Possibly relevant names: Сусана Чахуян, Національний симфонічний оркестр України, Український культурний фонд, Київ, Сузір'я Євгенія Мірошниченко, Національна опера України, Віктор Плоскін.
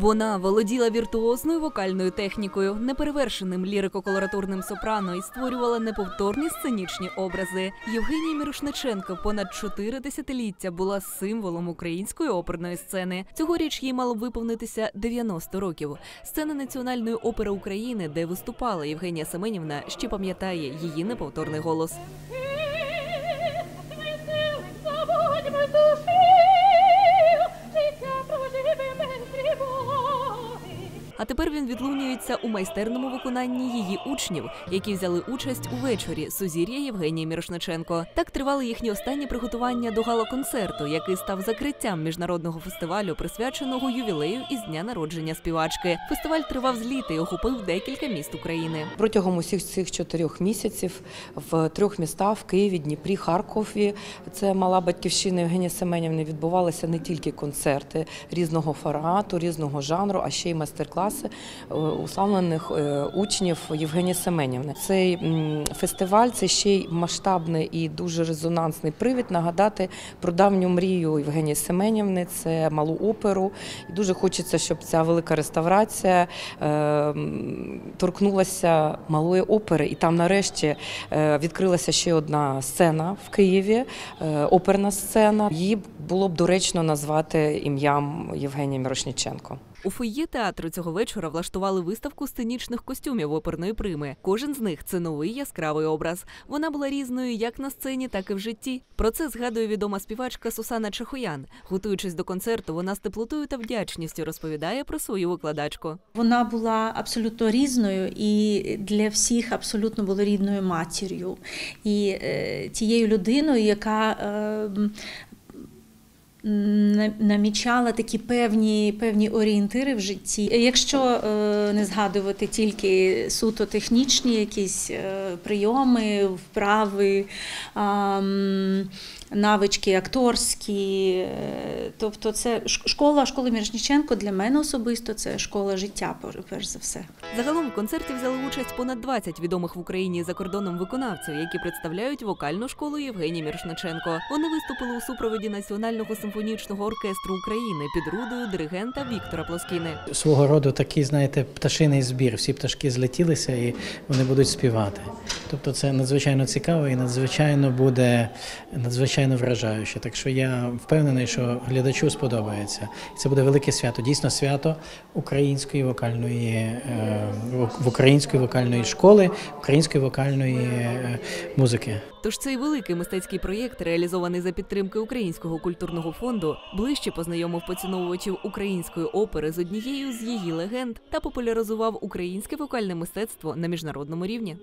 Вона володіла віртуозною вокальною технікою, неперевершеним лірико-колоратурним сопрано і створювала неповторні сценічні образи. Євгенія Мірошниченко понад 4 десятиліття була символом української оперної сцени. Цьогоріч їй мало б виповнитися 90 років. Сцена Національної опери України, де виступала Євгенія Семенівна, ще пам'ятає її неповторний голос. А тепер він відлунюється у майстерному виконанні її учнів, які взяли участь у вечорі «Сузір'я» Євгенії Мірошниченко. Так тривали їхні останні приготування до гала-концерту, який став закриттям міжнародного фестивалю, присвяченого ювілею із дня народження співачки. Фестиваль тривав з літа і охопив декілька міст України. Протягом усіх цих 4 місяців в 3 містах – в Києві, Дніпрі, Харкові, це мала батьківщина Євгенії Семенівни, відбувалися не тільки концерти різного формату, різного жанру, а ще й майстер-класи уславлених учнів Євгенії Семенівни. Цей фестиваль – це ще й масштабний і дуже резонансний привід нагадати про давню мрію Євгенії Семенівни – це малу оперу. І дуже хочеться, щоб ця велика реставрація торкнулася малої опери. І там нарешті відкрилася ще одна сцена в Києві, оперна сцена. Її було б доречно назвати ім'ям Євгенії Мірошниченко. У фойє театру цього вечора влаштували виставку сценічних костюмів оперної прими. Кожен з них – це новий яскравий образ. Вона була різною як на сцені, так і в житті. Про це згадує відома співачка Сусана Чахуян. Готуючись до концерту, вона з теплотою та вдячністю розповідає про свою викладачку. Вона була абсолютно різною і для всіх абсолютно була рідною матір'ю. І тією людиною, яка намічала такі певні орієнтири в житті. Якщо не згадувати тільки суто технічні якісь прийоми, вправи, навички акторські, тобто це школа Мірошниченко для мене особисто, це школа життя, перш за все. Загалом в концерті взяли участь понад 20 відомих в Україні і за кордоном виконавців, які представляють вокальну школу Євгенії Мірошниченко. Вони виступили у супроводі Національного симфонічного оркестру України під рудою диригента Віктора Плоскіни. Свого роду такий, знаєте, пташиний збір, всі пташки злетілися і вони будуть співати. Тобто це надзвичайно цікаво і надзвичайно буде, надзвичайно вражаюче. Так що я впевнений, що глядачу сподобається. Це буде велике свято, дійсно свято української вокальної школи, української вокальної музики. Тож цей великий мистецький проєкт, реалізований за підтримки Українського культурного фонду, ближче познайомив поціновувачів української опери з однією з її легенд та популяризував українське вокальне мистецтво на міжнародному рівні.